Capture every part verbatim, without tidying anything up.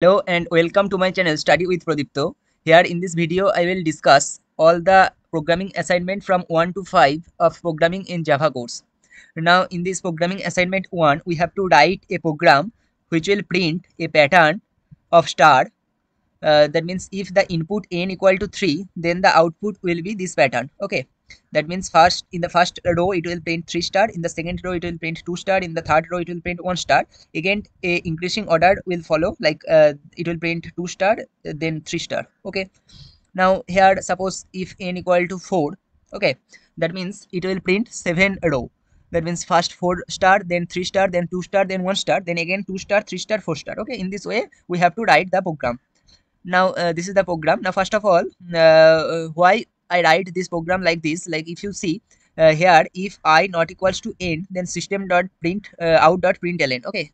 Hello and welcome to my channel Study with Pradipta. Here in this video I will discuss all the programming assignment from one to five of programming in Java course. Now in this programming assignment one, we have to write a program which will print a pattern of star. Uh, that means if the input n equal to three, then the output will be this pattern. Okay, that means first in the first row it will print three star, in the second row it will print two star, in the third row it will print one star. Again a increasing order will follow, like uh, it will print two star then three star. Okay, now here suppose if n equal to four, okay, that means it will print seven row. That means first four star, then three star, then two star, then one star, then again two star, three star, four star. Okay, in this way we have to write the program. Now uh, this is the program. Now first of all, uh, why I write this program like this? Like if you see uh, here, if I not equals to n, then system dot print uh, out dot println. Okay,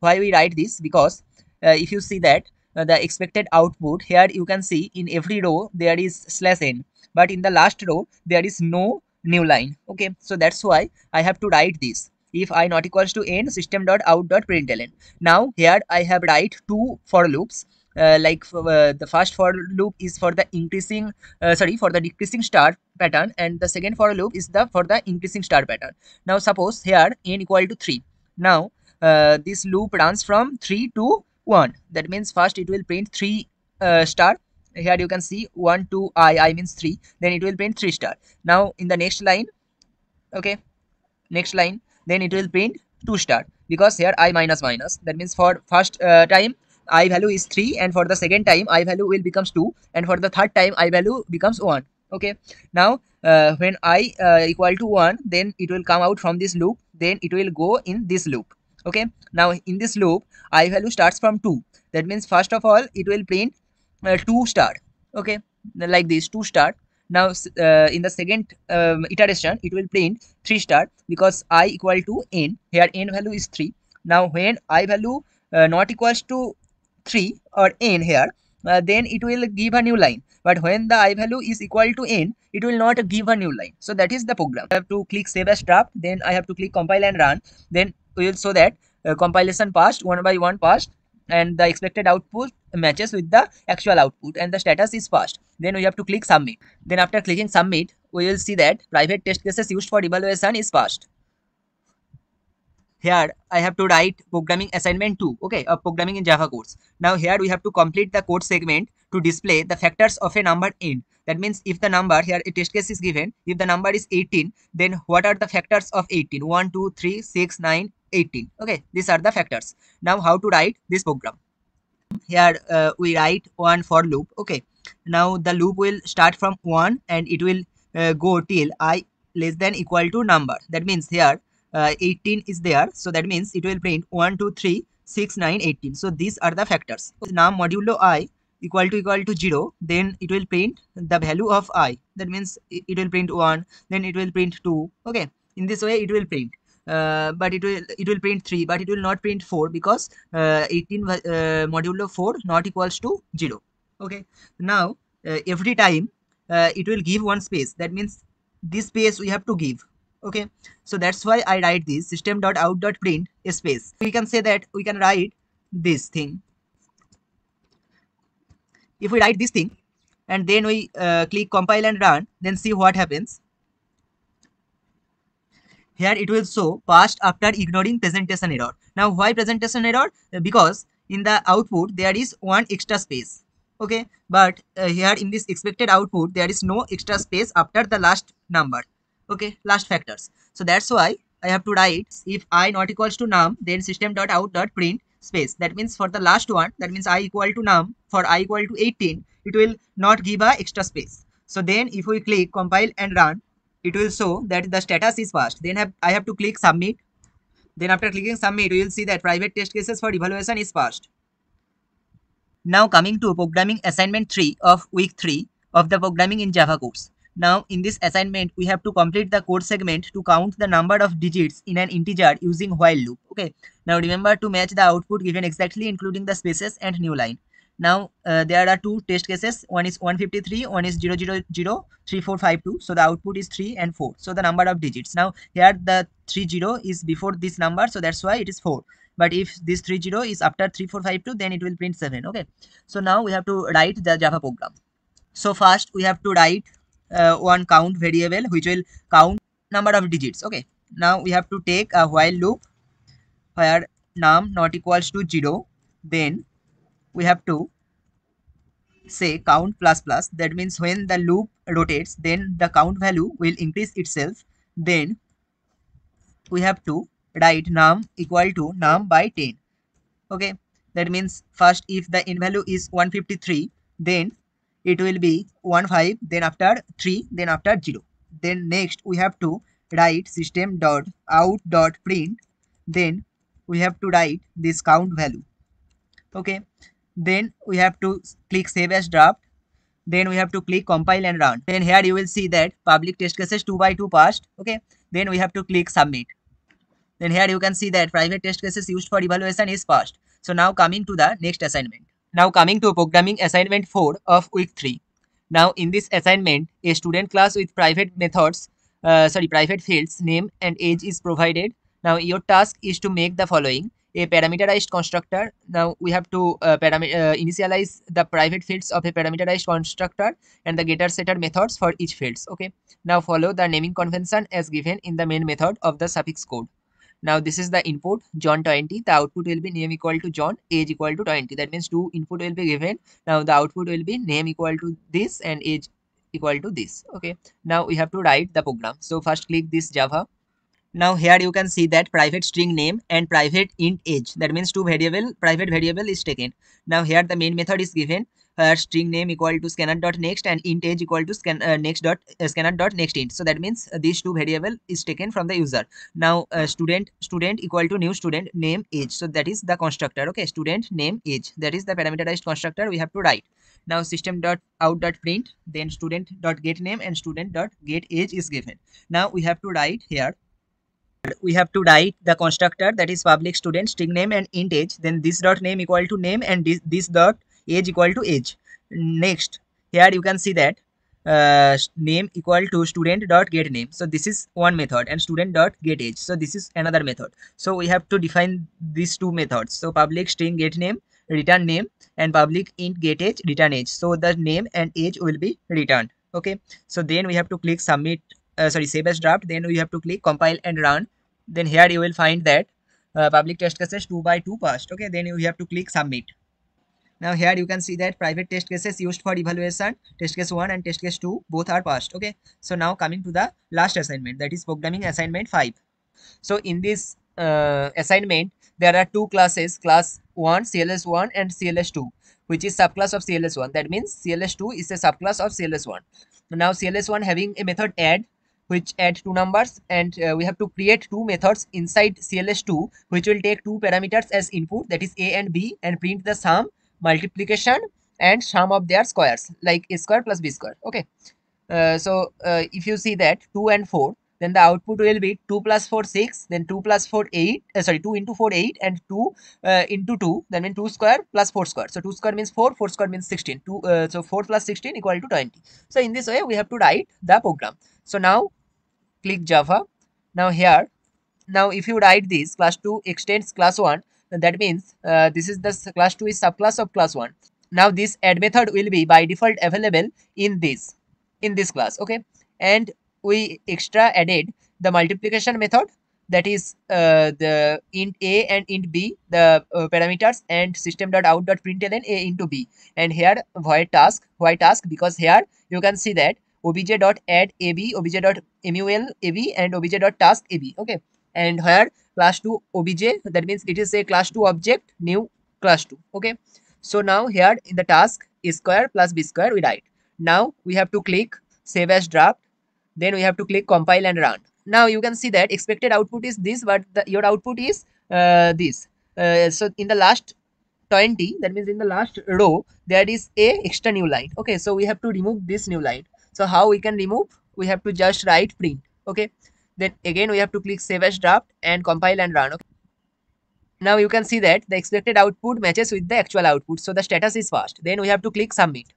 why we write this? Because uh, if you see that uh, the expected output here, you can see in every row there is slash n, but in the last row there is no new line. Okay, so that's why I have to write this. If I not equals to n, system dot out dot println. Now here I have write two for loops. Uh, like uh, the first for loop is for the increasing uh, sorry for the decreasing star pattern, and the second for loop is the for the increasing star pattern. Now suppose here n equal to three. Now uh, this loop runs from three to one. That means first it will print three uh, star. Here you can see one two i i means three, then it will print three star. Now in the next line, okay, next line, then it will print two star, because here I minus minus, that means for first uh, time I value is three, and for the second time I value will becomes two, and for the third time I value becomes one. Okay, now uh, when I uh, equal to one, then it will come out from this loop, then it will go in this loop. Okay, now in this loop I value starts from two. That means first of all it will print uh, two star. Okay, like this two star. Now uh, in the second um, iteration it will print three star, because I equal to n, here n value is three. Now when I value uh, not equals to three or n here, uh, then it will give a new line, but when the I value is equal to n, it will not give a new line. So that is the program. I have to click save as draft, then I have to click compile and run. Then we will show that uh, compilation passed, one by one passed, and the expected output matches with the actual output, and the status is passed. Then we have to click submit. Then after clicking submit, we will see that private test cases used for evaluation is passed. Here I have to write programming assignment two, okay, a programming in Java course. Now here we have to complete the code segment to display the factors of a number n. That means if the number, here a test case is given, if the number is eighteen, then what are the factors of eighteen? one, two, three, six, nine, eighteen. Okay, these are the factors. Now how to write this program? Here uh, we write one for loop, okay. Now the loop will start from one and it will uh, go till I less than equal to number. That means here Uh, eighteen is there, so that means it will print one, two, three, six, nine, eighteen. So these are the factors. Num modulo I equal to equal to zero, then it will print the value of I. That means it will print one, then it will print two. Okay, in this way it will print, uh, but it will it will print three, but it will not print four, because uh, eighteen uh, modulo four not equals to zero. Okay, now uh, every time uh, it will give one space. That means this space we have to give. Okay, so that's why I write this system dot out dot print a space. We can say that we can write this thing. If we write this thing and then we uh, click compile and run, then see what happens. Here it will show passed after ignoring presentation error. Now why presentation error? Because in the output there is one extra space. Okay, but uh, here in this expected output there is no extra space after the last number. Okay, last factors. So that's why I have to write if I not equals to num, then system dot out dot print space. That means for the last one, that means I equal to num, for I equal to eighteen, it will not give a extra space. So then if we click compile and run, it will show that the status is passed. Then have, I have to click submit. Then after clicking submit, we will see that private test cases for evaluation is passed. Now coming to programming assignment three of week three of the programming in Java course. Now in this assignment we have to complete the code segment to count the number of digits in an integer using while loop. Okay, now remember to match the output given exactly, including the spaces and new line. Now uh, there are two test cases, one is one fifty-three, one is zero zero zero three four five two. So the output is three and four, so the number of digits. Now here the three zero is before this number, so that's why it is four. But if this three zero is after three four five two, then it will print seven. Okay, so now we have to write the Java program. So first we have to write uh, one count variable which will count number of digits. Okay, now we have to take a while loop where num not equals to zero, then we have to say count plus plus. That means when the loop rotates, then the count value will increase itself. Then we have to write num equal to num by ten. Okay, that means first if the end value is one fifty-three, then it will be one five, then after three, then after zero. Then next we have to write system dot out dot print, then we have to write this count value. Okay, then we have to click save as draft, then we have to click compile and run. Then here you will see that public test cases two by two passed. Okay, then we have to click submit. Then here you can see that private test cases used for evaluation is passed. So now coming to the next assignment. Now coming to programming assignment four of week three. Now in this assignment, a student class with private methods, uh, sorry, private fields, name and age is provided. Now your task is to make the following: a parameterized constructor. Now we have to uh, param uh, initialize the private fields of a parameterized constructor and the getter setter methods for each fields. Okay. Now follow the naming convention as given in the main method of the suffix code. Now this is the input John twenty, the output will be name equal to John, age equal to twenty. That means two input will be given. Now the output will be name equal to this and age equal to this. Okay. Now we have to write the program. So first click this Java. Now here you can see that private string name and private int age. That means two variable, private variable is taken. Now here the main method is given. Uh, string name equal to scanner dot next and int age equal to scan, uh, next dot, uh, scanner dot next int. So that means uh, these two variable is taken from the user. Now uh, student student equal to new student name age. So that is the constructor. Okay, student name age. That is the parameterized constructor we have to write. Now system dot out dot print, then student dot get name and student dot get age is given. Now we have to write here. We have to write the constructor that is public student string name and int age. Then this dot name equal to name and this, this dot age equal to age. Next, here you can see that uh, name equal to student dot get name. So this is one method, and student dot get age. So this is another method. So we have to define these two methods. So public string get name return name and public int get age return age. So the name and age will be returned. Okay. So then we have to click submit. Uh, sorry, save as draft. Then we have to click compile and run. Then here you will find that uh, public test cases two by two passed. Okay, then you have to click submit. Now here you can see that private test cases used for evaluation, test case one and test case two, both are passed. Okay, so now coming to the last assignment, that is programming assignment five. So in this uh, assignment, there are two classes, class one, C L S one and C L S two, which is subclass of C L S one. That means C L S two is a subclass of C L S one. Now C L S one having a method add, which add two numbers, and uh, we have to create two methods inside C L S two which will take two parameters as input, that is a and b, and print the sum, multiplication and sum of their squares, like a square plus b square. Okay, uh, so uh, if you see that two and four, then the output will be two plus four six, then two plus four eight, uh, sorry two into four eight and two uh, into two, that means two square plus four square. So two square means four, four square means sixteen. Two, uh, so four plus sixteen equal to twenty. So in this way we have to write the program. So now click Java. Now here, now if you write this, class two extends class one, that means uh, this is the class two is subclass of class one. Now this add method will be by default available in this in this class. Okay, and we extra added the multiplication method, that is uh, the int a and int b, the uh, parameters, and system dot out dot println a into b, and here void task. Why task? Because here you can see that obj dot add ab, obj dot mul ab, and obj dot task ab. Okay, and here class two obj, that means it is a class two object, new class two. Okay, so now here in the task a square plus b square we write. Now we have to click save as draft, then we have to click compile and run. Now you can see that expected output is this, but the, your output is uh, this. Uh, so in the last twenty, that means in the last row, there is a extra new line. Okay, so we have to remove this new line. So how we can remove? We have to just write print. Okay, then again we have to click save as draft and compile and run. Okay, now you can see that the expected output matches with the actual output, so the status is passed. Then we have to click submit.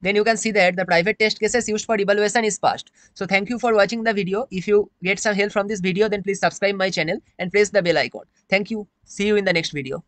then you can see that the private test cases used for evaluation is passed. So thank you for watching the video. If you get some help from this video, then please subscribe my channel and press the bell icon. Thank you. See you in the next video.